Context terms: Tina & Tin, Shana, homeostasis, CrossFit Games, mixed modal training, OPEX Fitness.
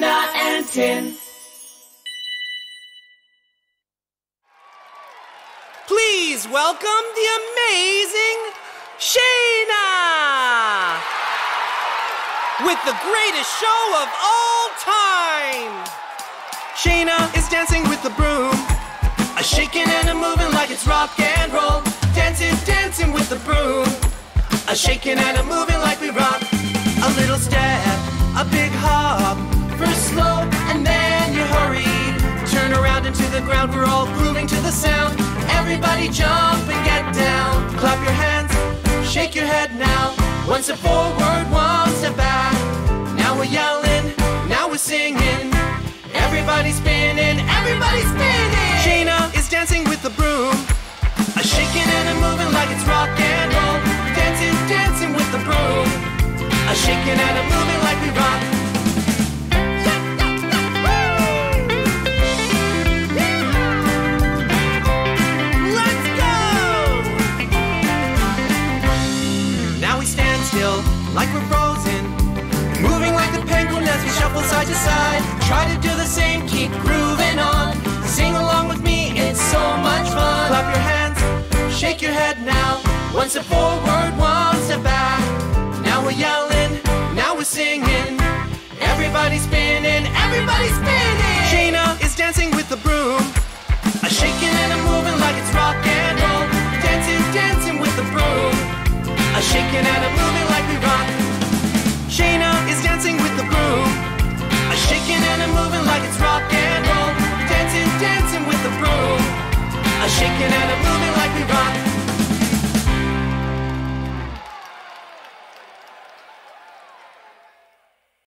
Tina and Tin. Please welcome the amazing Shana with the greatest show of all time. Shana is dancing with the broom, a shaking and a moving like it's rock and roll. Dancing, dancing with the broom, a shaking and a moving like we rock. A little step, a big hop, first slow and then you hurry. Turn around into the ground, we're all grooving to the sound. Everybody jump and get down. Clap your hands, shake your head now. One step forward, one step back. Now we're yelling, now we're singing. Everybody's spinning, everybody's spinning. Shana is dancing with the broom, a shaking and a moving like it's rock and roll. Dancing, dancing with the broom, a shaking and a moving like we rock. Let's go! Now we stand still like we're frozen, moving like the penguin as we shuffle side to side. Try to do the same, keep grooving on. Sing along with me, it's so much fun. Clap your hands, shake your head now. One step forward, one step back. Now we're yelling, we're singing, everybody's spinning, everybody's spinning. Shana is dancing with the broom, a shaking and a moving like it's rock and roll. Dancing, dancing with the broom, a shaking and a moving like we rock. Shana is dancing with the broom, a shaking and a moving like it's rock and roll. Dancing, dancing with the broom, a shaking and a moving like we rock.